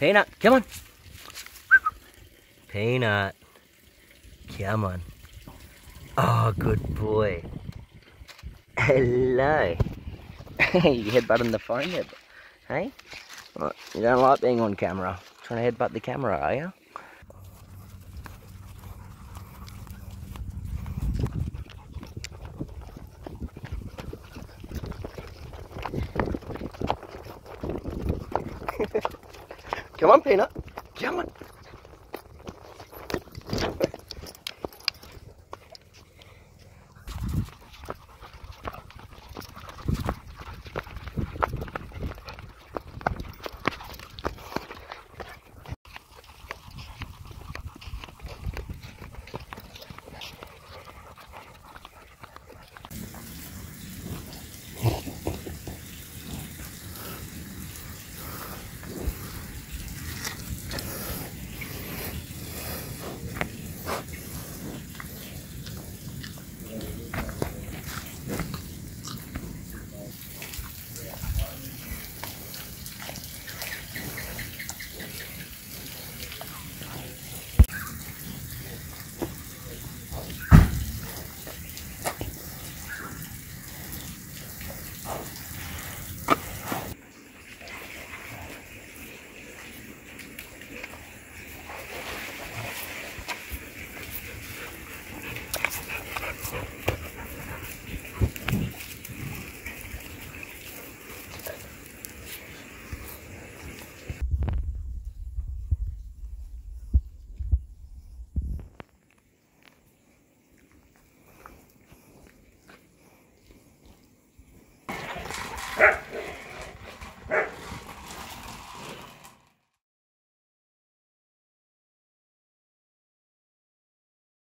Peanut, come on. Peanut, come on. Oh, good boy. Hello. You headbutting the phone there, hey? Right. You don't like being on camera. Trying to headbutt the camera, are you? Come on, Peanut. Come on.